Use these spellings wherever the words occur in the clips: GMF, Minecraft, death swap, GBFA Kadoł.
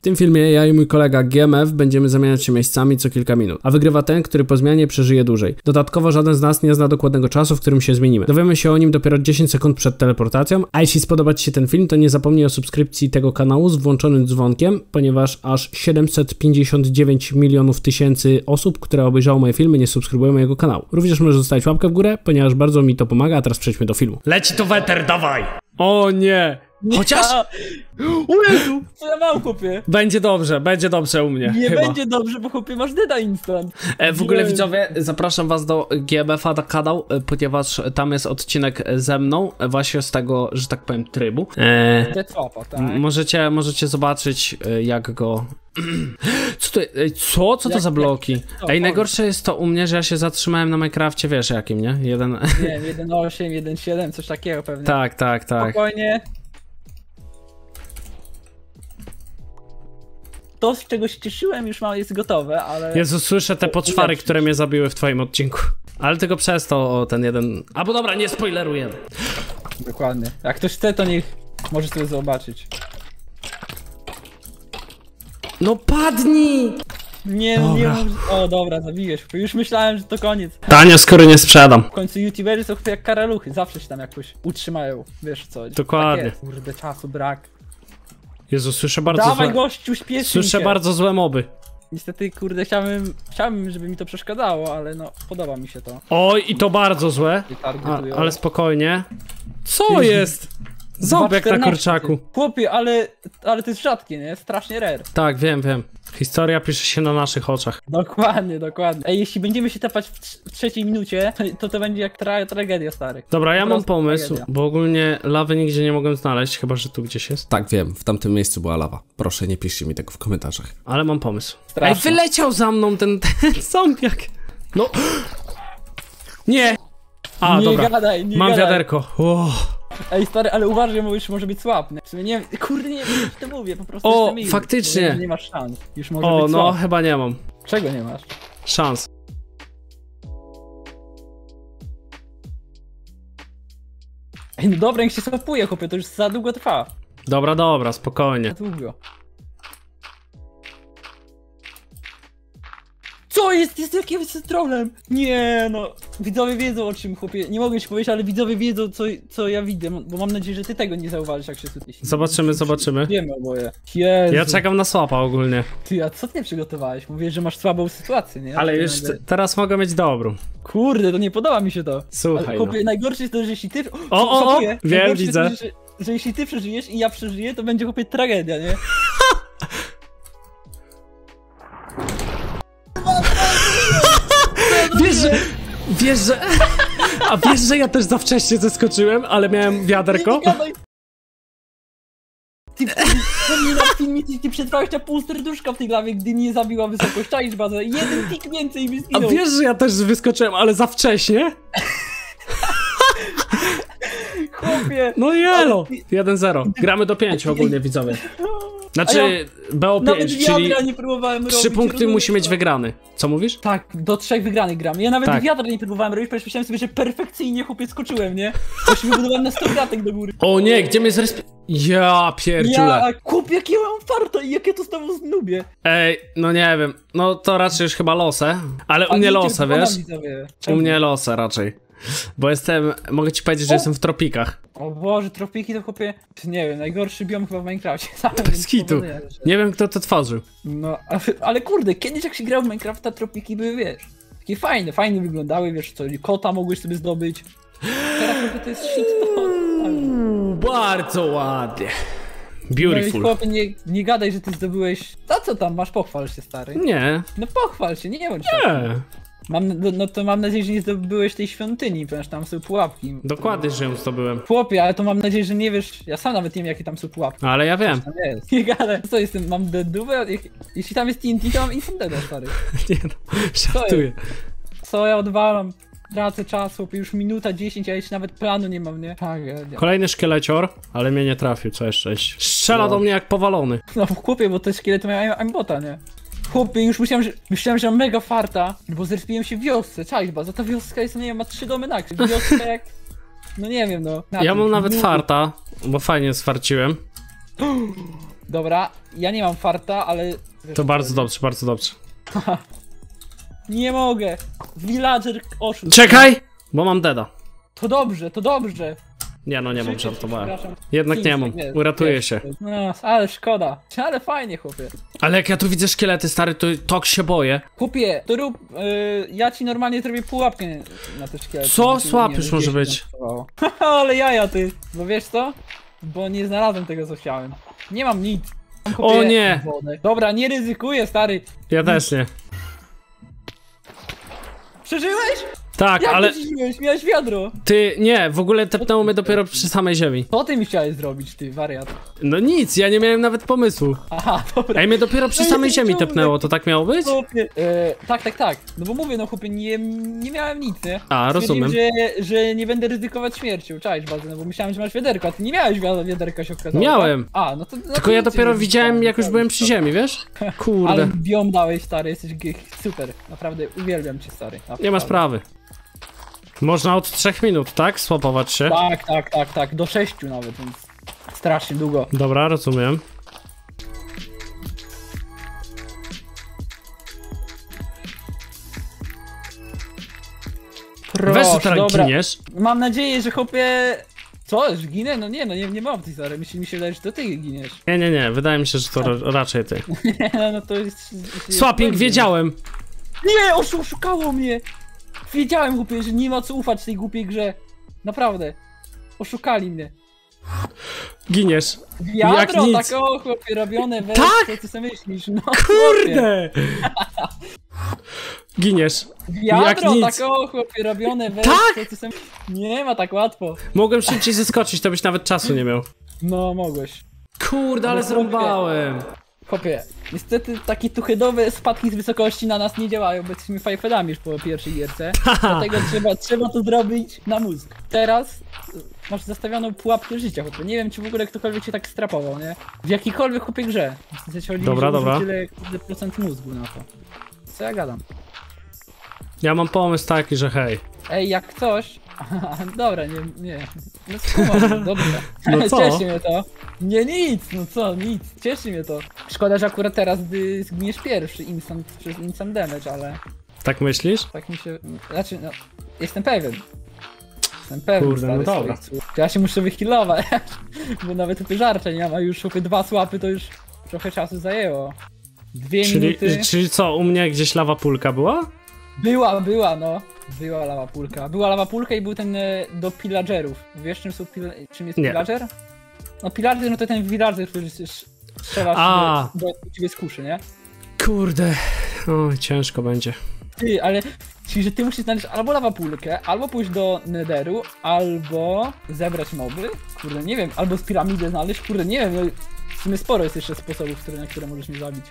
W tym filmie ja i mój kolega GMF będziemy zamieniać się miejscami co kilka minut, a wygrywa ten, który po zmianie przeżyje dłużej. Dodatkowo żaden z nas nie zna dokładnego czasu, w którym się zmienimy. Dowiemy się o nim dopiero 10 sekund przed teleportacją, a jeśli spodoba Ci się ten film, to nie zapomnij o subskrypcji tego kanału z włączonym dzwonkiem, ponieważ aż 759 milionów tysięcy osób, które obejrzało moje filmy, nie subskrybują mojego kanału. Również możesz zostawić łapkę w górę, ponieważ bardzo mi to pomaga, a teraz przejdźmy do filmu. Leci tu weter, dawaj! O nie! Chociaż... O Jezu, co ja mam, chłopie? Będzie dobrze u mnie. Nie chyba. Będzie dobrze, bo chłopie masz deda instant. W ogóle widzowie, zapraszam was do GBFA Kadoł, ponieważ tam jest odcinek ze mną, właśnie z tego, że tak powiem, trybu. Tak? Możecie zobaczyć, jak go... Co to za bloki? Ej, najgorsze jest to u mnie, że ja się zatrzymałem na Minecrafcie, wiesz jakim, nie? 1.8, 1.7, coś takiego pewnie. Tak, tak, tak. Spokojnie. To, z czego się cieszyłem, już jest gotowe, ale... Jezu, słyszę te poczwary, które mnie zabiły w twoim odcinku. Ale tylko przez to ten jeden... A bo dobra, nie spoilerujemy. Dokładnie. Jak ktoś chce, to niech może sobie zobaczyć. No padnij! Nie, dobra. Nie... O dobra, zabijesz. Już myślałem, że to koniec. Tanio, skoro nie sprzedam. W końcu youtuberzy są jak karaluchy, zawsze się tam jakoś utrzymają. Wiesz co? Dokładnie. Tak, kurde, czasu brak. Jezu, słyszę bardzo złe moby. Niestety, kurde, chciałbym, żeby mi to przeszkadzało, ale no, podoba mi się to. Oj, i to bardzo złe. Ale spokojnie. Co jest? Ząbek na kurczaku. Chłopie, ale to jest rzadkie, nie? Strasznie rare. Tak, wiem. Historia pisze się na naszych oczach. Dokładnie. Ej, jeśli będziemy się tapać w trzeciej minucie, to będzie jak tragedia, stary. Dobra, ja mam pomysł, bo ogólnie lawy nigdzie nie mogłem znaleźć, chyba że tu gdzieś jest. Tak, wiem, w tamtym miejscu była lawa. Proszę, nie piszcie mi tego w komentarzach. Ale mam pomysł. Strasznie. Ej, wyleciał za mną ten zombiak. No. Nie. A, nie dobra. Gadaj, nie mam gadaj. Wiaderko. Oh. Ej stary, ale uważaj, bo już może być słabny. W sumie nie wiem, kurde, nie wiem, już to mówię, po prostu jestem miły. Faktycznie. Nie masz szans, już może być słabny. Chyba nie mam. Czego nie masz? Szans. Ej, no dobra, niech się stopuje, chłopie, to już za długo trwa. Dobra, spokojnie. Za długo. Co jest? Jest jakimś trollem! Nie no, widzowie wiedzą o czym, chłopie, nie mogę ci powiedzieć, ale widzowie wiedzą co ja widzę, bo mam nadzieję, że ty tego nie zauważysz, jak się tutaj... Zobaczymy. Wiemy oboje. Jezu. Ja czekam na słapa ogólnie. Ty, a co ty przygotowałeś? Mówisz, że masz słabą sytuację, nie? Ale już teraz mogę mieć dobrą. Kurde, to nie podoba mi się to. Słuchaj, ale, chłopie, najgorsze jest to, że jeśli ty... Wiem, widzę. Że jeśli ty przeżyjesz i ja przeżyję, to będzie, chłopie, tragedia, nie? Wiesz, że ja też za wcześnie zeskoczyłem, ale miałem wiaderko? Ty na filmie ty przetrwałeś na pół serduszka w tej lawie, gdy nie zabiła wysokość, a liczba za jeden tik więcej mi zginął. A wiesz, że ja też wyskoczyłem, ale za wcześnie? Chłopie! No jelo! 1-0. Gramy do 5 ogólnie, widzowie. Znaczy, ja BO5, czyli nie próbowałem 3 robić, punkty musi mieć wygrany. Co mówisz? Tak, do 3 wygranych gramy. Ja nawet wiadra nie próbowałem robić, ponieważ myślałem sobie, że perfekcyjnie, chłopie, skoczyłem, nie? To się wybudowałem na 100 kratek do góry. O nie, gdzie mnie zrespi... Ja pierdziule. Kup, jakie mam farto i jakie to z tobą znubię. Ej, no nie wiem, no to raczej już chyba losę. Ale u mnie losę, wiesz? U mnie losę raczej. Bo jestem, mogę ci powiedzieć, że jestem w tropikach. O Boże, tropiki to, chłopie, nie wiem, najgorszy biom chyba w Minecrafcie. Bez kitu. Nie wiem, kto to tworzył. No, ale kurde, kiedyś jak się grał w Minecrafta, tropiki były, wiesz, takie fajne wyglądały, wiesz co, kota mogłeś sobie zdobyć. Teraz to jest shit. Bardzo ładnie. Beautiful. No, chłopie, nie gadaj, że ty zdobyłeś, a co tam, masz, pochwal się, stary. Nie. No pochwal się, nie bądź tak. No to mam nadzieję, że nie zdobyłeś tej świątyni, ponieważ tam są pułapki. Dokładnie, że ją zdobyłem. Chłopie, ale to mam nadzieję, że nie wiesz, ja sam nawet nie wiem, jakie tam są pułapki. Ale ja wiem. Nie gadaj. Co jestem, mam dedówę? Jeśli tam jest TNT, to mam instant dead, stary. Nie no, żartuję. Co ja odwalam? Tracę czas, chłopie, już minuta 10, a jeszcze nawet planu nie mam, nie? Tak, ja. Kolejny szkielecior, ale mnie nie trafił, co jeszcze? Strzela do mnie jak powalony. No chłopie, bo te szkielety mają aimbota, nie? Chłopie, już myślałem, że mam mega farta, bo zrespiłem się w wiosce, czajba, za ta wioska jest, nie wiem, ma 3 domy na krzyż, wioska jak... No nie wiem, no. Ja mam nawet farta, bo fajnie sfarciłem. Dobra, ja nie mam farta, ale... To bardzo dobrze, bardzo dobrze. Nie mogę. Villager oszust. Czekaj, bo mam deda. To dobrze, to dobrze. Nie, no nie mam, żartowałem. Jednak nie mam, uratuję się. No, ale szkoda. Ale fajnie, chłopie. Ale jak ja tu widzę szkielety, stary, to tok się boję. Chłopie, to rób, ja ci normalnie zrobię pułapkę na te szkielety. Co? Słapisz może być. Ale jaja ty, bo wiesz co? Bo nie znalazłem tego, co chciałem. Nie mam nic. O nie! Dobra, nie ryzykuję, stary. Ja też nie. Przeżyłeś? Tak, jak ale... Miałeś wiadro! Ty, nie, w ogóle tepnęło mnie dopiero przy samej ziemi. Co ty mi chciałeś zrobić, ty, wariat? No nic, ja nie miałem nawet pomysłu. Aha, dobra. Ej, mnie dopiero przy samej ziemi tepnęło, to tak miało być? Tak. No bo mówię, no chłopie, nie miałem nic, nie? A, rozumiem. Że nie będę ryzykować śmiercią, cześć bardzo, no bo myślałem, że masz wiaderko, a ty nie miałeś wiaderka, się okazało. Miałem. Tak? A, no to... No tylko ja dopiero widziałem, jak już byłem przy ziemi, wiesz? Kurde. Ale biom dałeś, stary, jesteś super. Naprawdę, uwielbiam cię, stary. Naprawdę. Nie ma sprawy. Można od 3 minut, tak? Swapować się? Tak. Do 6 nawet, więc strasznie długo. Dobra, rozumiem. Weź teraz giniesz. Mam nadzieję, że chłopie... Co? Że ginę? No nie, nie mam tej stary. Mi się wydaje, że to ty giniesz. Nie. Wydaje mi się, że to raczej ty. No to jest... Swapping, wiedziałem! Nie, oszukało mnie! Wiedziałem, głupie, że nie ma co ufać tej głupiej grze. Naprawdę. Oszukali mnie. Giniesz. Wiadro, jak tak o chłopie robione, weź, tak? Co ty sobie myślisz? No, kurde! Giniesz. Wiadro, jak tak o chłopie robione, weź, tak? Co ty sobie... Nie ma tak łatwo. Mogłem szybciej zeskoczyć, to byś nawet czasu nie miał. No, mogłeś. Kurde, ale zrąbałem. Chłopie, niestety takie tuchedowe spadki z wysokości na nas nie działają, bo jesteśmy fajfedami już po pierwszej gierce. Dlatego trzeba to zrobić na mózg. Teraz masz zastawioną pułapkę życia, chłopie. Nie wiem, czy w ogóle ktokolwiek cię tak strapował, nie? W jakiejkolwiek, chłopie, grze. W sensie chodzi, dobra. Tyle procent mózgu na to. Co ja gadam? Ja mam pomysł taki, że hej. Ej, jak coś... Dobra, nie. No skumam, dobrze. No co? Cieszy mnie to. Nie, nic, no co, nic. Cieszy mnie to. Szkoda, że akurat teraz zgniesz pierwszy instant damage, ale... Tak myślisz? Tak mi się... Znaczy, no... Jestem pewien. Kurde, no dobra. Ja się muszę wyhealować, bo nawet tutaj żarcia nie mam, a już chłopie 2 słapy to już trochę czasu zajęło. 2 minuty... Czyli co, u mnie gdzieś lawa pulka była? Była, no. Była lawa pulka. Była lawa pulka i był ten do pillagerów. Wiesz czym jest pillager? No pillager, no to ten villager, który strzela do ciebie z kuszy, nie? Kurde. Oj, ciężko będzie. Ty, ale... Czyli, że ty musisz znaleźć albo lawa pulkę, albo pójść do netheru, albo zebrać moby. Kurde, nie wiem. Albo z piramidy znaleźć. Kurde, nie wiem. No, w sumie sporo jest jeszcze sposobów, na które możesz mnie zabić.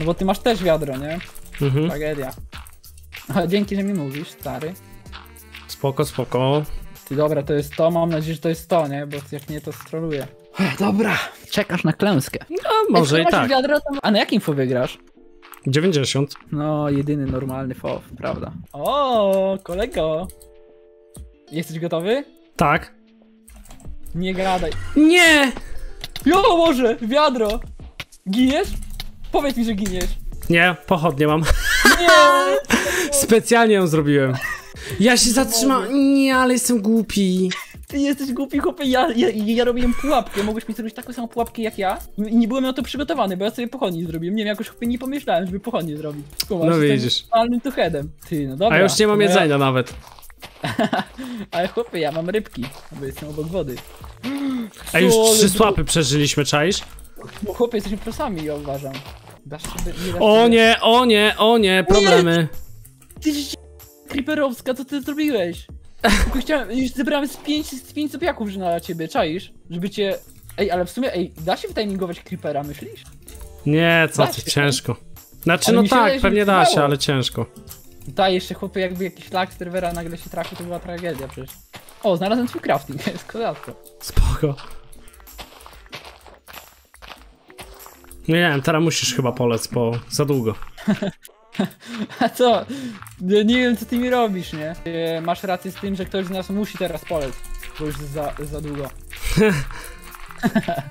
No bo ty masz też wiadro, nie? Mhm. Tragedia. Dzięki, że mi mówisz, stary. Spoko. Ty, dobra, to jest to, mam nadzieję, że to jest to, nie? Bo jak nie, to stroluję. Dobra, czekasz na klęskę. No, może i tak. Wiadro, to... A na jakim fowie grasz? 90. No, jedyny normalny fow, prawda. O, kolego. Jesteś gotowy? Tak. Nie gadaj. Nie! Jo, Boże, wiadro. Giniesz? Powiedz mi, że giniesz. Nie, pochodnie mam. Nie. Specjalnie ją zrobiłem. Ja się zatrzymałem. Nie, ale jestem głupi. Ty jesteś głupi, chłopie. Ja robiłem pułapkę. Mogłeś mi zrobić taką samą pułapkę jak ja. I nie byłem na to przygotowany, bo ja sobie pochodnie zrobiłem. Nie wiem, jakoś chłopie nie pomyślałem, żeby pochodnie zrobić. Kumasz, no widzisz. Totalnym tuchedem. Ty, no dobra. A już nie mam jedzenia nawet. Ale chłopie, ja mam rybki, bo jestem obok wody. A już 3 słapy przeżyliśmy, czaisz? No chłopie, jesteśmy prosami, ja uważam. O nie, problemy. Ty creeperowska, co ty zrobiłeś? Już zebrałem z 5 sopiaków na ciebie, czaisz? Żeby cię... Ej, ale w sumie, da się wytimingować creepera, myślisz? Nie, co ty, ciężko. Znaczy, no tak, pewnie da się, ale ciężko. Dajesz się, chłopie, jakby jakiś lag serwera nagle się trafił, to była tragedia przecież. O, znalazłem twój crafting, jest kozacko. Spoko. Nie wiem, teraz musisz chyba polec, bo za długo. A co? Nie wiem, co ty mi robisz, nie? Masz rację z tym, że ktoś z nas musi teraz polec, bo już za długo.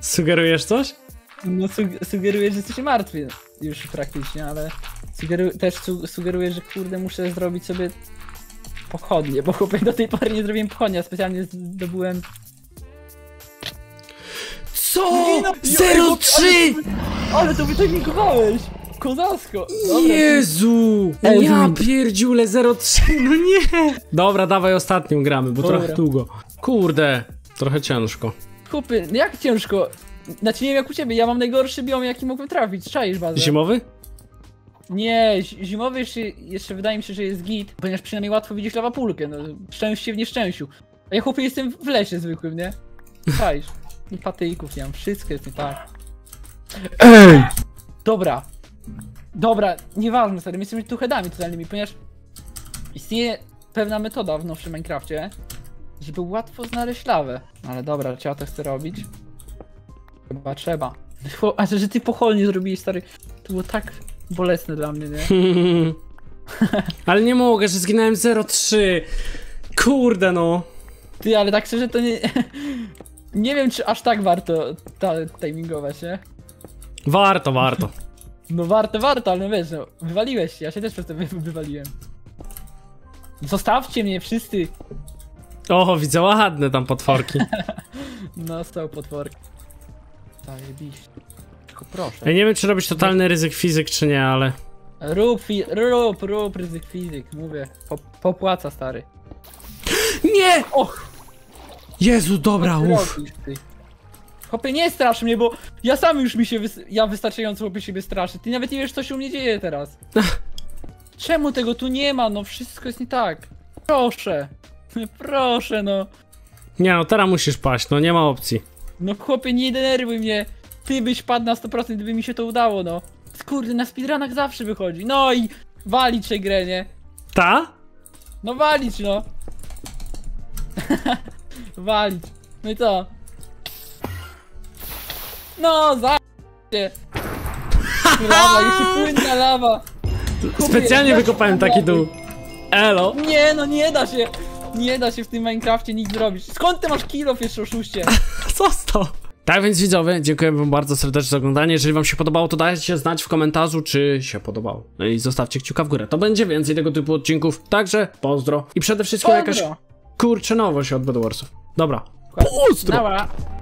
Sugerujesz coś? No sugeruję, że jesteś martwy już praktycznie, ale też sugeruję, że kurde muszę zrobić sobie pochodnie, bo chłopie do tej pory nie zrobiłem pochodnia, specjalnie zdobyłem... CO?! 03! Ale to wytajnikowałeś! Kozasko! Dobra, Jezu! Ty... Ja pierdziule 03, no nie! Dobra, dawaj ostatnią gramy, bo dobra, trochę długo. Kurde, trochę ciężko. Chłopie, jak ciężko? Znaczy nie wiem jak u ciebie, ja mam najgorszy biom jaki mógłbym trafić, czaisz bazę. Zimowy? Nie, zimowy jeszcze wydaje mi się, że jest git, ponieważ przynajmniej łatwo widzisz lawapulkę, no szczęście w nieszczęściu. A ja chłopie jestem w lesie zwykłym, nie? Czaisz. I patyjków nie mam, wszystko jest nie tak. Ej! Dobra. Dobra, nieważne stary, my jesteśmy tu headami totalnymi, ponieważ istnieje pewna metoda w nowszym Minecrafcie, żeby łatwo znaleźć lawę. Ale dobra, trzeba to chcę robić. Chyba trzeba. A że ty pochodnie zrobiłeś, stary, to było tak bolesne dla mnie, nie? Ale nie mogę, że zginąłem 03. Kurde no. Ty, ale tak szczerze to nie... Nie wiem, czy aż tak warto timingować, nie? Warto, warto. No warto, warto, ale no wiesz, no, wywaliłeś się, ja się też przez to wywaliłem. Zostawcie mnie wszyscy. O, widzę ładne tam potworki. No, są potworki. Zajebiście. Tylko proszę. Ja nie wiem, czy robisz totalny ryzyk fizyk, czy nie, ale... Rób ryzyk fizyk, mówię. Popłaca, stary. Nie! Och! Jezu, dobra, uff. Chłopie, nie strasz mnie, bo ja sam już mi się... Ja wystarczająco chłopie siebie straszę. Ty nawet nie wiesz, co się u mnie dzieje teraz. Czemu tego tu nie ma? No wszystko jest nie tak. Proszę. Proszę, no. Nie, no teraz musisz paść, no nie ma opcji. No chłopie, nie denerwuj mnie. Ty byś padł na 100%, gdyby mi się to udało, no. Kurde, na speedrunach zawsze wychodzi. No i walić tę grę, nie? Ta? No walić, no. Walić. No i co? No, za***cie! Lawa, jeszcze płynna lawa! Kupię, specjalnie wykopałem taki dół. Elo! Nie, no nie da się! Nie da się w tym Minecrafcie nic zrobić. Skąd ty masz kilof jeszcze, oszuście? Co z to? Tak więc widzowie, dziękuję wam bardzo serdecznie za oglądanie. Jeżeli wam się podobało, to dajcie znać w komentarzu, czy się podobało. No i zostawcie kciuka w górę. To będzie więcej tego typu odcinków. Także pozdro. I przede wszystkim jakaś... Kurczę nowość od Bedwarsów. Dobra. Pozdro! Dobra.